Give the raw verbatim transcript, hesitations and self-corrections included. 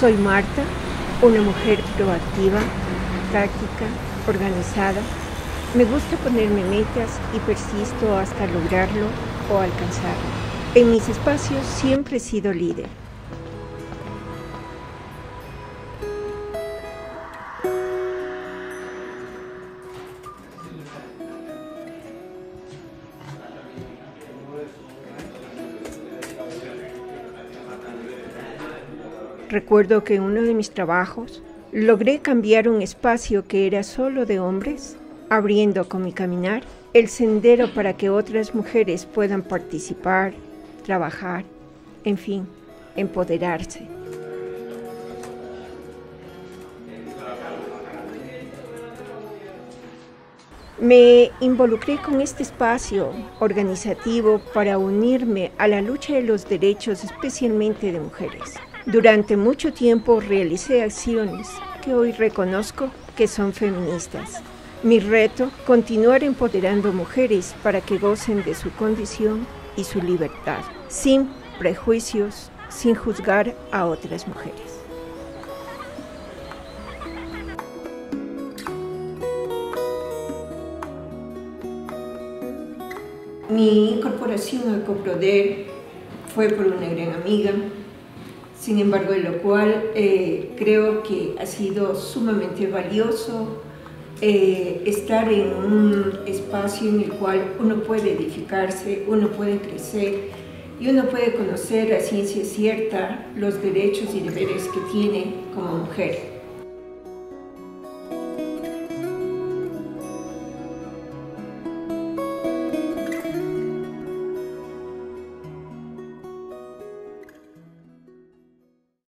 Soy Marta, una mujer proactiva, táctica, organizada. Me gusta ponerme metas y persisto hasta lograrlo o alcanzarlo. En mis espacios siempre he sido líder. Recuerdo que en uno de mis trabajos logré cambiar un espacio que era solo de hombres, abriendo con mi caminar el sendero para que otras mujeres puedan participar, trabajar, en fin, empoderarse. Me involucré con este espacio organizativo para unirme a la lucha de los derechos, especialmente de mujeres. Durante mucho tiempo realicé acciones que hoy reconozco que son feministas. Mi reto, continuar empoderando mujeres para que gocen de su condición y su libertad, sin prejuicios, sin juzgar a otras mujeres. Mi incorporación al CoProDé fue por una gran amiga. Sin embargo, en lo cual eh, creo que ha sido sumamente valioso eh, estar en un espacio en el cual uno puede edificarse, uno puede crecer y uno puede conocer a ciencia cierta los derechos y deberes que tiene como mujer.